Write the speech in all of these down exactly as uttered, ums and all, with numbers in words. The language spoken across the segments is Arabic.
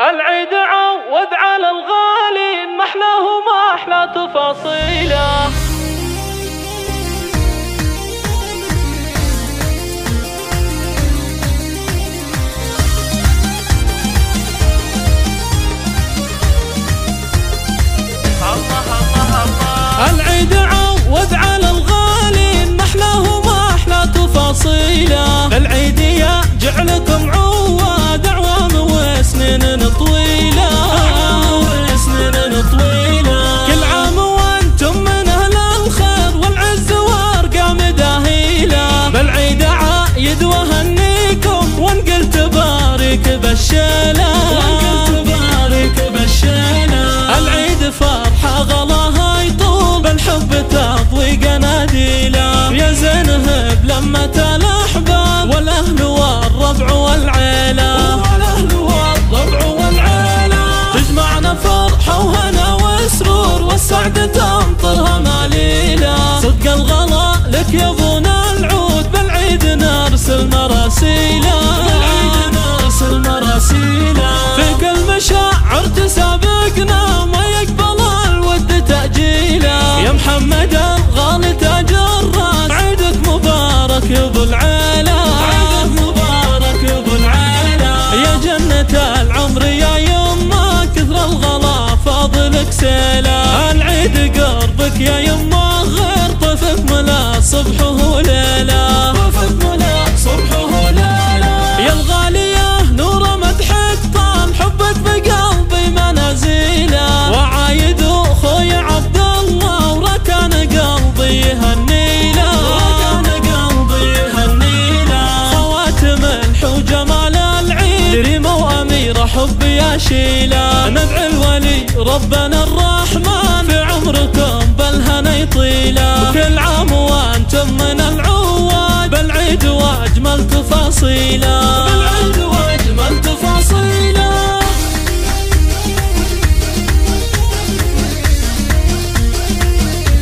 العيد عوض على الغالي، ما احلاه ما احلى تفاصيله. الله الله الله. العيد عوض على الغالي، ما احلاه ما احلى تفاصيله. للعيد يا جعلكم عواد اعوام وسنين طويله، اعوام وسنين طويله. كل عام وانتم من اهل الخير والعز وارقام داهيله. بالعيد عايد وهنيكم وانقل تبارك بالشيله، وانقل تبارك بالشيله. العيد فرحه غلاها يطول بالحب تضوي قناديله. يا زين هب لمه الاحباب والاهل والربع والعيله، والاهل والربع والعيله. تجمعنا فرحه وهنا وسرور والسعده تمطرها مليله. صدق الغلا لك يا ابونا العود، بالعيد نرسل مراسيله، بالعيد نرسل مراسيله. فيك المشاعر تسابقنا ما يقبل الود تاجيله. يا محمد الغالي تاج الراس، عيدك مبارك يا ابو العيله، العمر يا يما كثر الغلا فاضلك سيله. العيد قربك يا يما غير طفك ملا صبح وليله، طفك ملا صبح وليله. يا الغاليه نوره مدحك طال حبك بقلبي منازيله. وعايد اخوي عبد الله وركان قلبي يهنيله، وركان قلبي يهنيله. خواتم الحوجه مال العيد حبي أشيله. ندعي الولي ربنا الرحمن في عمركم بالهنا يطيله. كل عام وانتم من العواد بالعيد واجمل تفاصيله، بالعيد واجمل تفاصيله.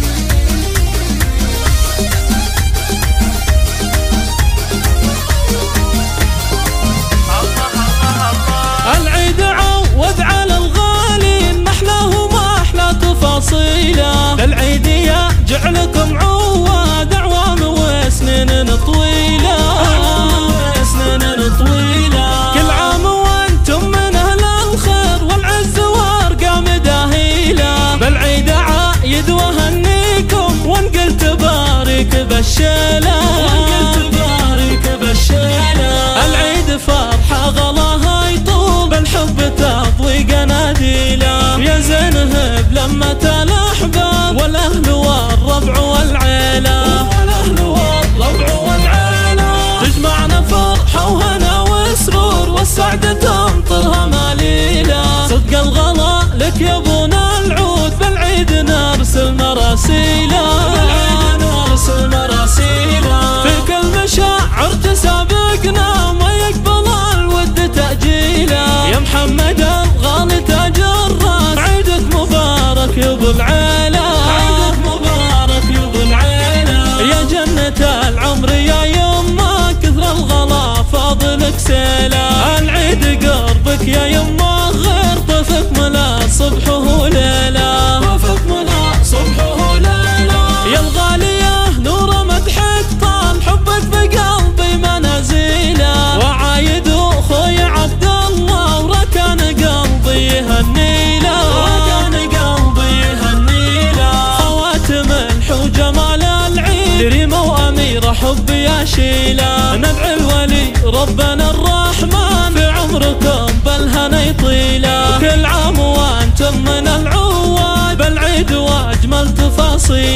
للعيد يا جعلكم عواد اعوام وسنين طويله، اعوام وسنين طويله. كل عام وانتم من اهل الخير والعز وارقام داهيله. بالعيد عايد وهنيكم وانقل تبارك بالشيله، وانقل تبارك بالشيله. العيد فرحه غلاها يطول بالحب تضوي قناديله. يا زين هب لمه الاحباب والاهل والربع والعيله، والاهل والربع والعيله. تجمعنا فرحه وهنا وسرور والسعده تمطرها مليله. صدق الغلا لك يا ابونا العود، بالعيد نرسل مراسيله، بالعيد نرسل مراسيله. فيك المشاعر تسابقنا ما يقبل الود تاجيله. يا محمد الغالي تاج الراس، عيدك مبارك يا ابو العيله، عيدك مبارك يا ابو العيله. يا جنة العمر يا يما كثر الغلا فاضلك سيله. العيد قربك يا يما غير طفك ملا صبح وليله، طفك ملا صبح وليله. يا الغاليه نوره مدحك طال حبك بقلبي منازيله. وعايد اخوي عبد الله وركان قلبي يهنيله، وركان قلبي يهنيله. خواتم الحوجه مال العيد ريمه واميره حبي اشيله. ندعي الولي ربنا الرحمن في عمركم بالهنا يطيله. كل عام وانتم من العواد بالعيد واجمل تفاصيله.